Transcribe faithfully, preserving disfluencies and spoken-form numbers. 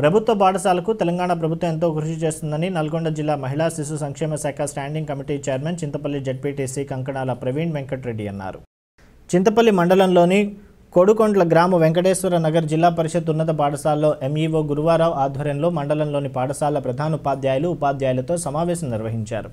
ప్రభుత్వ పాఠశాలకు తెలంగాణ ప్రభుత్వం ఎంతో కృషి చేస్తుందని నల్గొండ జిల్లా మహిళా శిశు సంక్షేమ శాఖ standing committee chairman Chintapalli ZPTC Kankanala Praveen Venkatareddy అన్నారు. చింతపల్లి మండలంలోని కోడుకొండ్ల గ్రామ వెంకటేశ్వరనగర్ జిల్లా పరిషత్ ఉన్నత పాఠశాలలో ఎంఈఓ గురువారావు ఆధ్వర్యంలో మండలంలోని పాఠశాల ప్రధానోపాధ్యాయులు ఉపాధ్యాయులతో సమావేశం నిర్వహించారు.